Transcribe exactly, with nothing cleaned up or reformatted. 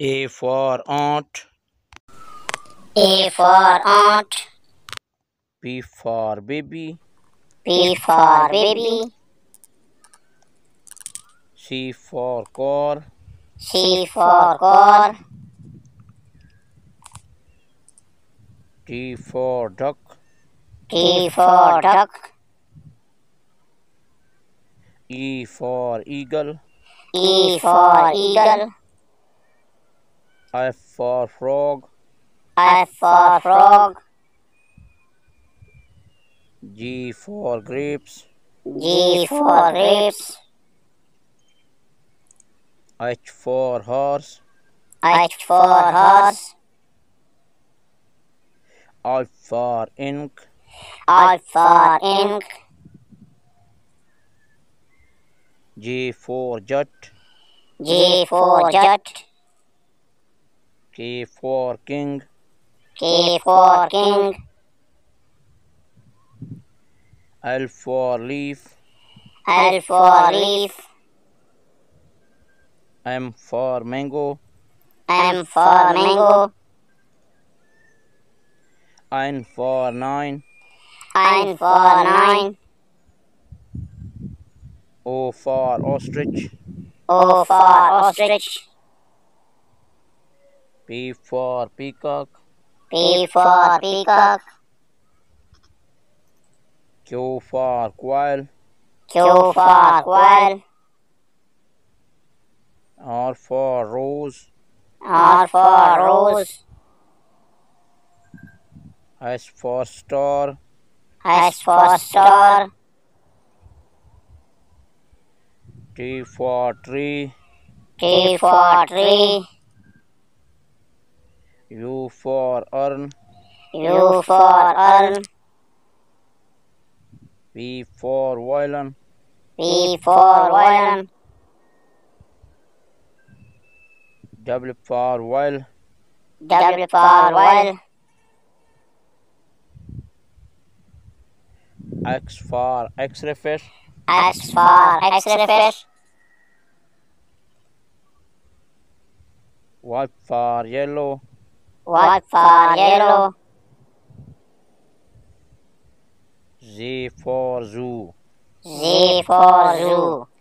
A for aunt. A for aunt. B for baby. B for baby. C for car. C for car. D for duck. D for duck. E for eagle. E for eagle. F for frog. F for frog. G for grapes. G for grapes. H for horse. H for horse. I for ink. I for ink. J for jet. J for jet. K for king. K for king. L for leaf. L for leaf. M for mango. M for mango. N for nine. N for nine. O for ostrich. O for ostrich. P for peacock. P for peacock. Q for quail. Q for quail. R for rose. R for rose. S for star. S for star. T for tree. T for tree. U for urn. U for urn. V for violin. V for violin. W for well. W for well. X for X-ray fish. X for X-ray fish. Y for yellow. Y for yellow. Z for zoo. Z for zoo.